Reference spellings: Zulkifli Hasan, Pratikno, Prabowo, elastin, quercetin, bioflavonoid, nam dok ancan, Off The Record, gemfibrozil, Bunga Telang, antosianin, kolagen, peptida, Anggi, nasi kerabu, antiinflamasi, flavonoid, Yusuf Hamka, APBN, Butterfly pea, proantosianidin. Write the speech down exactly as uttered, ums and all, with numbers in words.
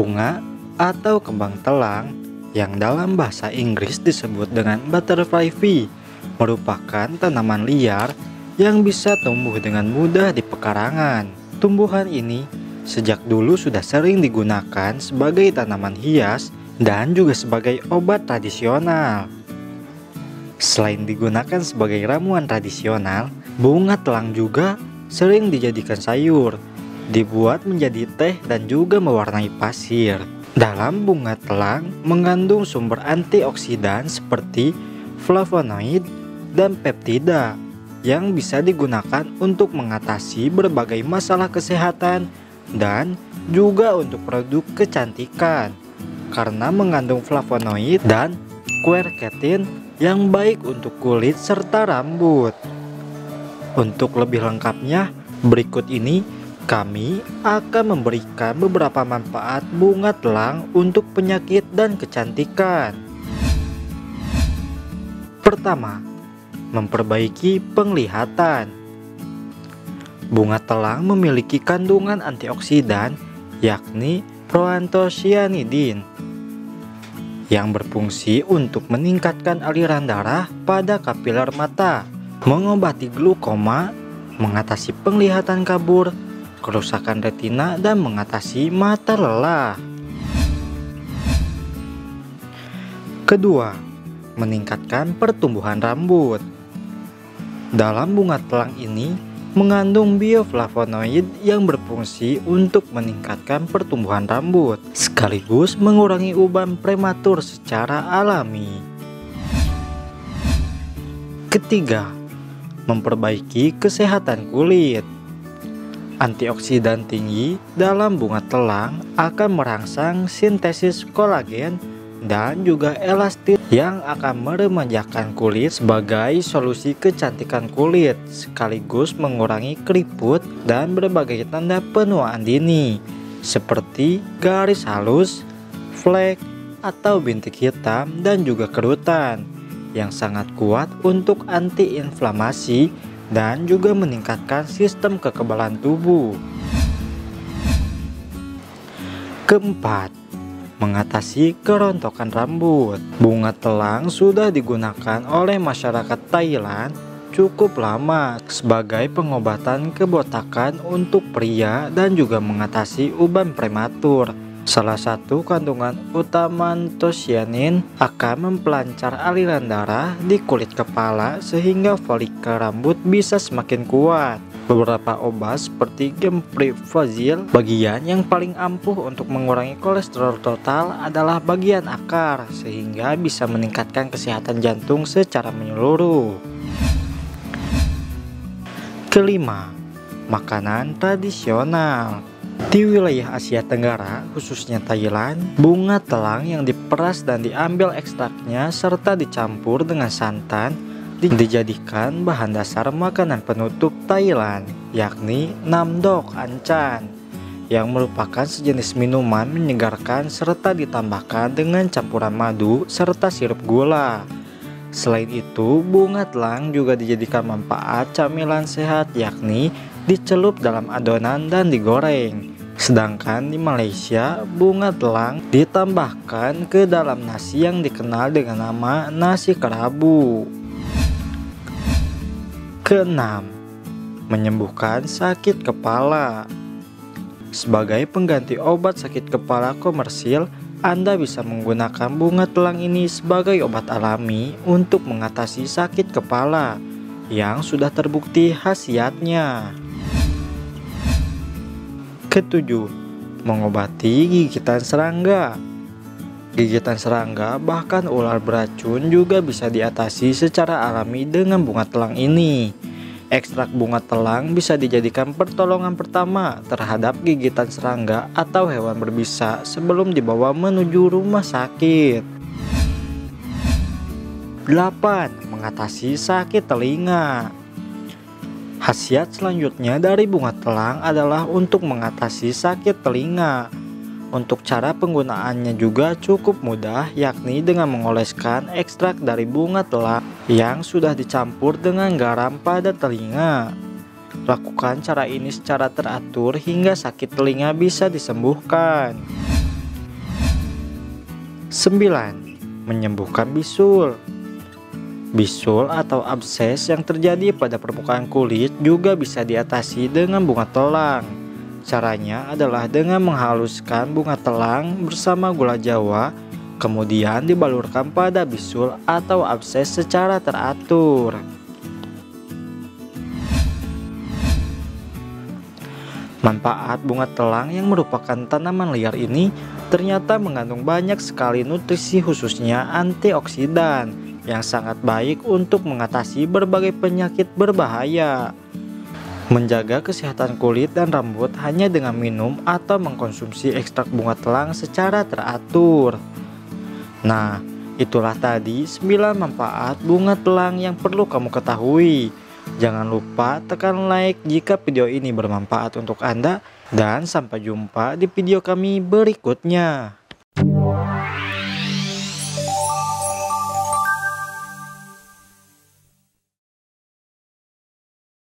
bunga atau kembang telang yang dalam bahasa Inggris disebut dengan butterfly pea merupakan tanaman liar yang bisa tumbuh dengan mudah di pekarangan. Tumbuhan ini sejak dulu sudah sering digunakan sebagai tanaman hias dan juga sebagai obat tradisional. Selain digunakan sebagai ramuan tradisional, bunga telang juga sering dijadikan sayur, dibuat menjadi teh dan juga mewarnai pasir. Dalam bunga telang mengandung sumber antioksidan seperti flavonoid dan peptida yang bisa digunakan untuk mengatasi berbagai masalah kesehatan dan juga untuk produk kecantikan karena mengandung flavonoid dan quercetin yang baik untuk kulit serta rambut. Untuk lebih lengkapnya, berikut ini kami akan memberikan beberapa manfaat bunga telang untuk penyakit dan kecantikan. Pertama, memperbaiki penglihatan. Bunga telang memiliki kandungan antioksidan yakni proantosianidin yang berfungsi untuk meningkatkan aliran darah pada kapiler mata, mengobati glaukoma, mengatasi penglihatan kabur, kerusakan retina, dan mengatasi mata lelah. Kedua, meningkatkan pertumbuhan rambut. Dalam bunga telang ini mengandung bioflavonoid yang berfungsi untuk meningkatkan pertumbuhan rambut sekaligus mengurangi uban prematur secara alami. Ketiga, memperbaiki kesehatan kulit. Antioksidan tinggi dalam bunga telang akan merangsang sintesis kolagen dan juga elastin yang akan meremajakan kulit sebagai solusi kecantikan kulit sekaligus mengurangi keriput dan berbagai tanda penuaan dini seperti garis halus, flek, atau bintik hitam dan juga kerutan yang sangat kuat untuk antiinflamasi dan juga meningkatkan sistem kekebalan tubuh. Keempat, mengatasi kerontokan rambut. Bunga telang sudah digunakan oleh masyarakat Thailand cukup lama sebagai pengobatan kebotakan untuk pria dan juga mengatasi uban prematur. Salah satu kandungan utama antosianin akan mempelancar aliran darah di kulit kepala sehingga folikel rambut bisa semakin kuat. Beberapa obat seperti gemfibrozil, bagian yang paling ampuh untuk mengurangi kolesterol total adalah bagian akar sehingga bisa meningkatkan kesehatan jantung secara menyeluruh. Kelima, makanan tradisional. Di wilayah Asia Tenggara, khususnya Thailand, bunga telang yang diperas dan diambil ekstraknya serta dicampur dengan santan dijadikan bahan dasar makanan penutup Thailand yakni nam dok ancan yang merupakan sejenis minuman menyegarkan serta ditambahkan dengan campuran madu serta sirup gula. Selain itu, bunga telang juga dijadikan manfaat camilan sehat yakni dicelup dalam adonan dan digoreng. Sedangkan di Malaysia, bunga telang ditambahkan ke dalam nasi yang dikenal dengan nama nasi kerabu. Keenam, menyembuhkan sakit kepala. Sebagai pengganti obat sakit kepala komersil, Anda bisa menggunakan bunga telang ini sebagai obat alami untuk mengatasi sakit kepala yang sudah terbukti khasiatnya. Ketujuh, mengobati gigitan serangga. Gigitan serangga bahkan ular beracun juga bisa diatasi secara alami dengan bunga telang ini. Ekstrak bunga telang bisa dijadikan pertolongan pertama terhadap gigitan serangga atau hewan berbisa sebelum dibawa menuju rumah sakit. Delapan, mengatasi sakit telinga. Khasiat selanjutnya dari bunga telang adalah untuk mengatasi sakit telinga. Untuk cara penggunaannya juga cukup mudah yakni dengan mengoleskan ekstrak dari bunga telang yang sudah dicampur dengan garam pada telinga. Lakukan cara ini secara teratur hingga sakit telinga bisa disembuhkan. Sembilan. Menyembuhkan bisul. Bisul atau abses yang terjadi pada permukaan kulit juga bisa diatasi dengan bunga telang. Caranya adalah dengan menghaluskan bunga telang bersama gula jawa, kemudian dibalurkan pada bisul atau abses secara teratur. Manfaat bunga telang yang merupakan tanaman liar ini ternyata mengandung banyak sekali nutrisi, khususnya antioksidan yang sangat baik untuk mengatasi berbagai penyakit berbahaya. Menjaga kesehatan kulit dan rambut hanya dengan minum atau mengkonsumsi ekstrak bunga telang secara teratur. Nah, itulah tadi sembilan manfaat bunga telang yang perlu kamu ketahui. Jangan lupa tekan like jika video ini bermanfaat untuk Anda, dan sampai jumpa di video kami berikutnya.